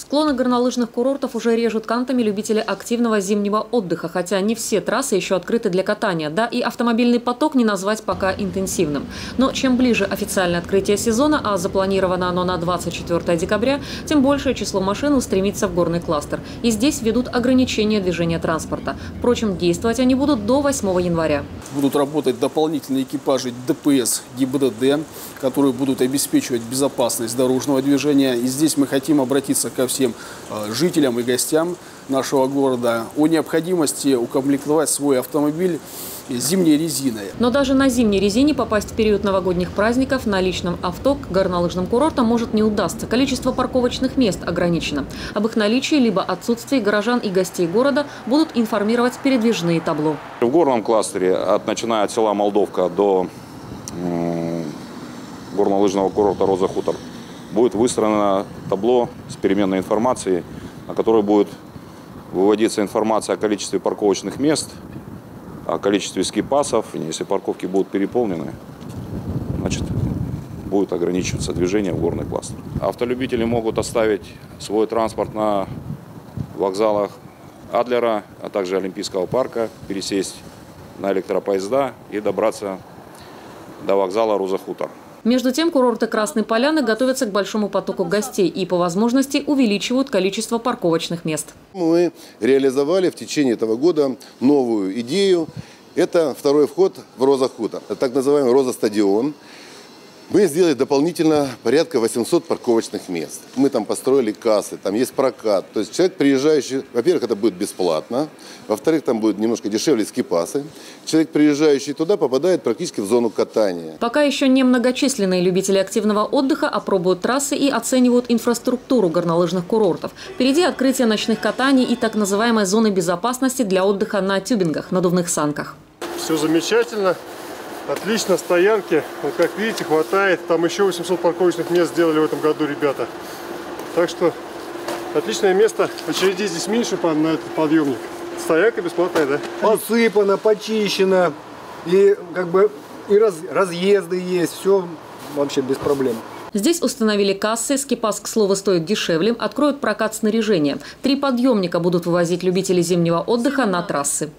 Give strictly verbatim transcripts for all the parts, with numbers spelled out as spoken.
Склоны горнолыжных курортов уже режут кантами любители активного зимнего отдыха, хотя не все трассы еще открыты для катания. Да и автомобильный поток не назвать пока интенсивным. Но чем ближе официальное открытие сезона, а запланировано оно на двадцать четвёртое декабря, тем большее число машин устремится в горный кластер. И здесь введут ограничения движения транспорта. Впрочем, действовать они будут до восьмого января. Будут работать дополнительные экипажи ДПС, ГИБДД, которые будут обеспечивать безопасность дорожного движения. И здесь мы хотим обратиться ко всем жителям и гостям нашего города о необходимости укомплектовать свой автомобиль зимней резиной. Но даже на зимней резине попасть в период новогодних праздников на личном авто к горнолыжным курортам может не удастся. Количество парковочных мест ограничено. Об их наличии либо отсутствии горожан и гостей города будут информировать передвижные табло. В горном кластере, от, начиная от села Молдовка до э, горнолыжного курорта Роза Хутор, будет выстроено табло с переменной информацией, на которой будет выводиться информация о количестве парковочных мест, о количестве скипасов. Если парковки будут переполнены, значит, будет ограничиваться движение в горный кластер. Автолюбители могут оставить свой транспорт на вокзалах Адлера, а также Олимпийского парка, пересесть на электропоезда и добраться до вокзала Роза Хутор. Между тем, курорты Красной Поляны готовятся к большому потоку гостей и, по возможности, увеличивают количество парковочных мест. Мы реализовали в течение этого года новую идею. Это второй вход в Роза Хутор, так называемый Роза стадион. Мы сделали дополнительно порядка восьмисот парковочных мест. Мы там построили кассы, там есть прокат. То есть человек, приезжающий, во-первых, это будет бесплатно. Во-вторых, там будет немножко дешевле скипасы. Человек, приезжающий туда, попадает практически в зону катания. Пока еще немногочисленные любители активного отдыха опробуют трассы и оценивают инфраструктуру горнолыжных курортов. Впереди открытие ночных катаний и так называемой зоны безопасности для отдыха на тюбингах, надувных санках. Все замечательно. Отлично, стоянки, вот как видите, хватает. Там еще восемьсот парковочных мест сделали в этом году ребята. Так что отличное место. Очередей здесь меньше на этот подъемник. Стоянка бесплатная, да? Подсыпано, почищено. И как бы и раз, разъезды есть. Все вообще без проблем. Здесь установили кассы, скипас, к слову, стоит дешевле, откроют прокат снаряжения. Три подъемника будут вывозить любителей зимнего отдыха на трассы.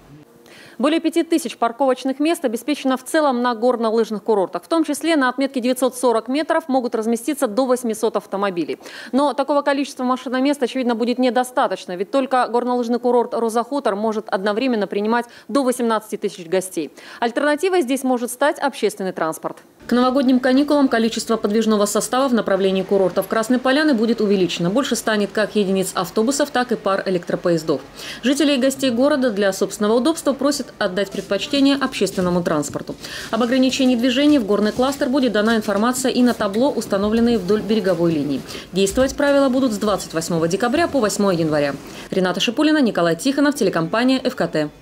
Более пяти тысяч парковочных мест обеспечено в целом на горнолыжных курортах. В том числе на отметке девятьсот сорок метров могут разместиться до восьмисот автомобилей. Но такого количества машиномест, очевидно, будет недостаточно. Ведь только горнолыжный курорт Роза Хутор может одновременно принимать до восемнадцати тысяч гостей. Альтернативой здесь может стать общественный транспорт. К новогодним каникулам количество подвижного состава в направлении курортов Красной Поляны будет увеличено. Больше станет как единиц автобусов, так и пар электропоездов. Жители и гостей города для собственного удобства просят отдать предпочтение общественному транспорту. Об ограничении движения в горный кластер будет дана информация и на табло, установленные вдоль береговой линии. Действовать правила будут с двадцать восьмого декабря по восьмое января. Рината Шипулина, Николай Тихонов, телекомпания ФКТ.